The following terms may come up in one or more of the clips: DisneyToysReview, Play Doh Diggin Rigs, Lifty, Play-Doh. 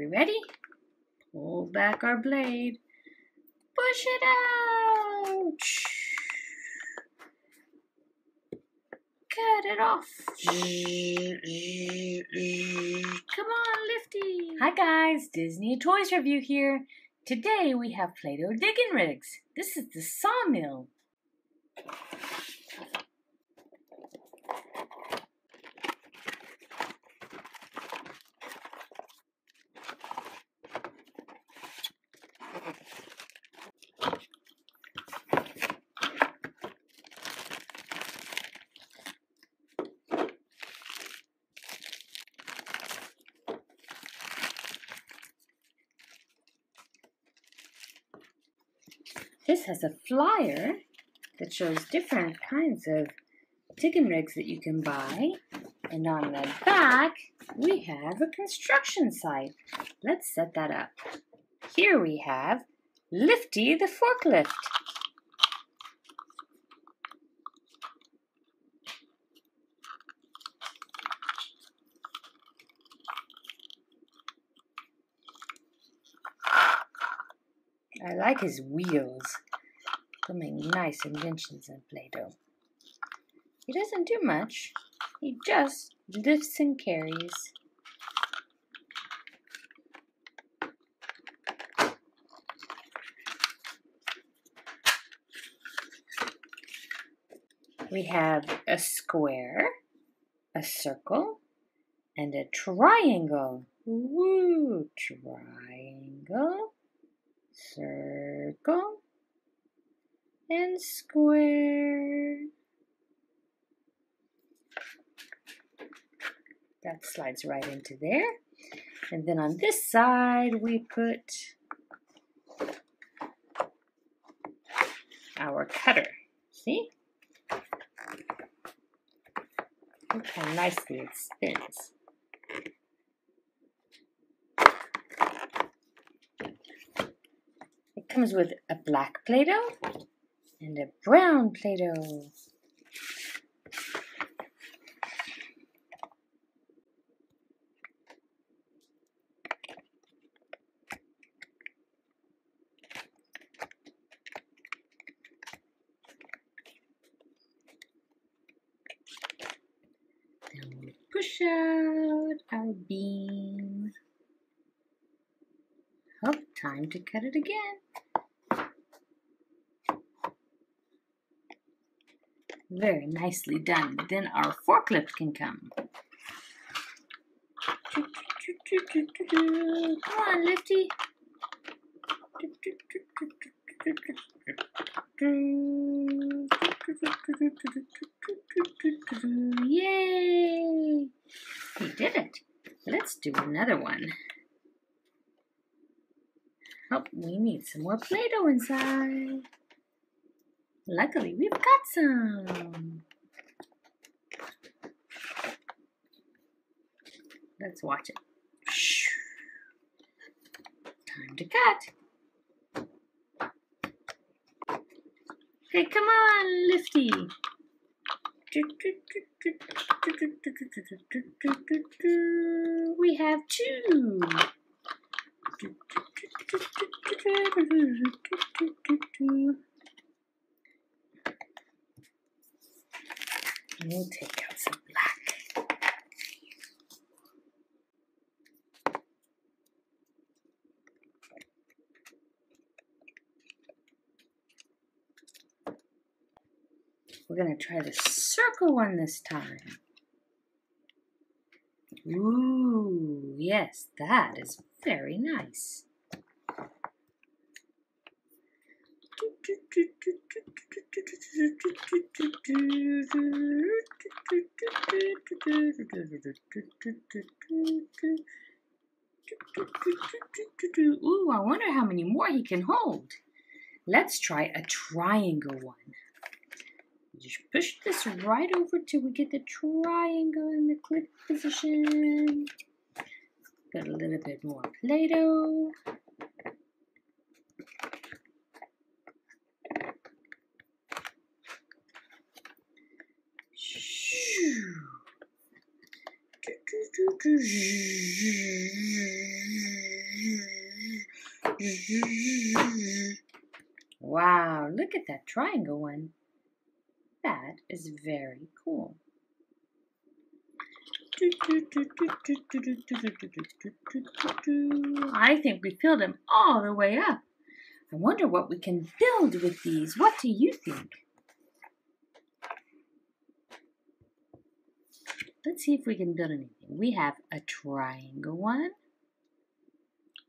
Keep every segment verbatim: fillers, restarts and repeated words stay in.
we ready? Pull back our blade. Push it out. Cut it off. Come on, Lifty. Hi guys, Disney Toys Review here. Today we have Play-Doh Diggin Rigs. This is the sawmill. This has a flyer that shows different kinds of digging rigs that you can buy. And on the back, we have a construction site. Let's set that up. Here we have Lifty the forklift. I like his wheels. He'll make nice inventions in Play-Doh. He doesn't do much. He just lifts and carries. We have a square, a circle, and a triangle. Woo! Triangle. Circle and square. That slides right into there. And then on this side, we put our cutter. See? Look how nicely it spins. Comes with a black Play-Doh and a brown Play-Doh. Then we push out our beam. Oh, time to cut it again. Very nicely done. Then our forklift can come. Come on, Lifty. Yay! We did it. Let's do another one. Oh, we need some more Play-Doh inside. Luckily, we've got some. Let's watch it. Time to cut. Okay, come on, Lifty. We have two. We'll take out some black. We're going to try the circle one this time. Ooh, yes, that is very nice. Ooh, I wonder how many more he can hold. Let's try a triangle one. Just push this right over till we get the triangle in the clip position. Got a little bit more Play-Doh. Wow, look at that triangle one. That is very cool. I think we filled them all the way up. I wonder what we can build with these. What do you think? Let's see if we can build anything. We have a triangle one.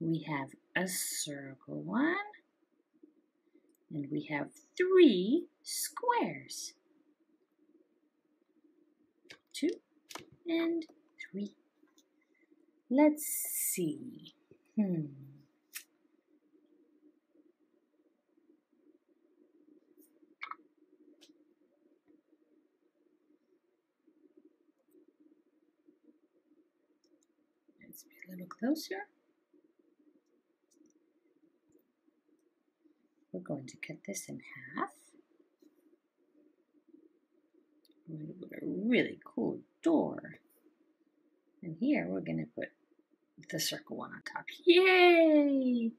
We have a circle one. And we have three squares. Two and three. Let's see. Hmm. Let's be a little closer. We're going to cut this in half. We're going to put a really cool door. And here we're going to put the circle one on top. Yay!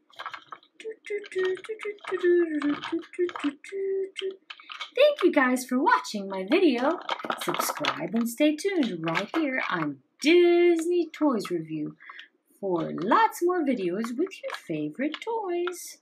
Thank you guys for watching my video. Subscribe and stay tuned right here on Disney Toys Review for lots more videos with your favorite toys.